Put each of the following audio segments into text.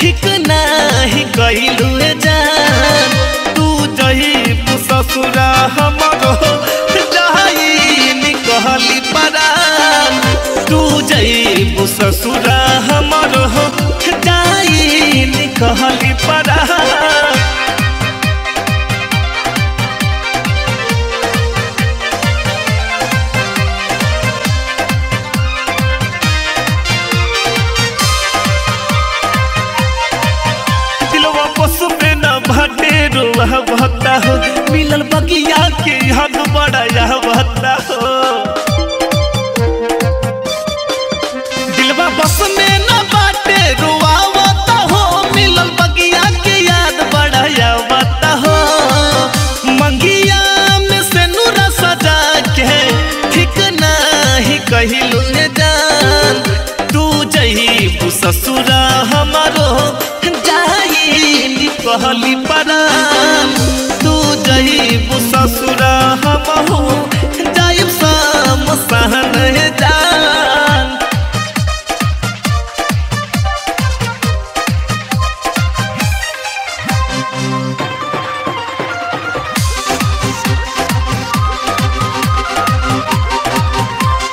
ठीक नाही कइलू जान तू जही ससुरा हमरो जाई नि कहली परान तू जही ससुरा हमरो जाई नि कहली परान भत्ता हो मिलल बगिया के हद बड़ा यह भत्ता हो दिलवा बस में न बाटे रुआवता हो मिलल बगिया के याद बड़ा यह भत्ता हो मंगिया में से नूरा सजा के ठीक नाही कहिलू जान तू जही ससुरा हमारो कहली परान तू जईब ससुरा हमहु जाइब सम सहन जान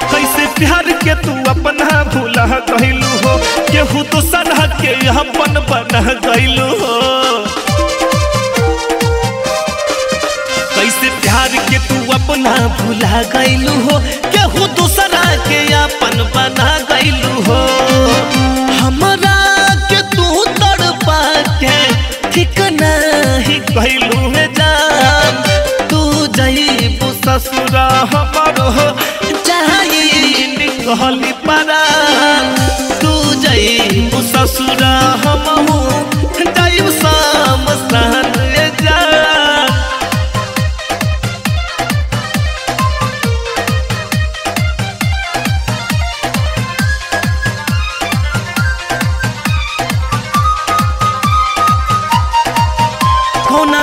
कैसे प्यार के तू अपना भूला कहलू हो केहू तो सनह के अपन बना गइलू हो कैसे प्यार के तू अपना भुला गइलू हो केहू दूसरा के अपन बना गइलू हो हमरा के तू तड़पा के ठीक नाही कइलू जान तू जईब ससुरा हमरो जाई नि कहली परान तू जईब ससुरा हमहु जाइब सम सहन जान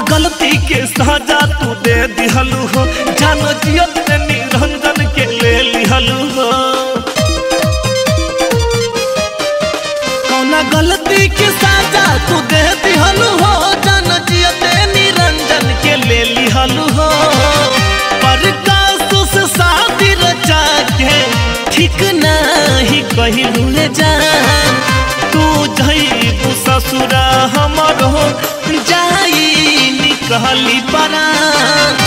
गलती के सजा तू दे दिहलू हो जानो जियत में निरंजन के ले लिहलू हो कौना गलती के सजा तू दे दिहलू हो जानो जियत में निरंजन के ले लिहलू हो पर कासुस साथी रचा के ठीक नाही कहिलू जान तू जईब ससुरा हमरो जाई कहली परान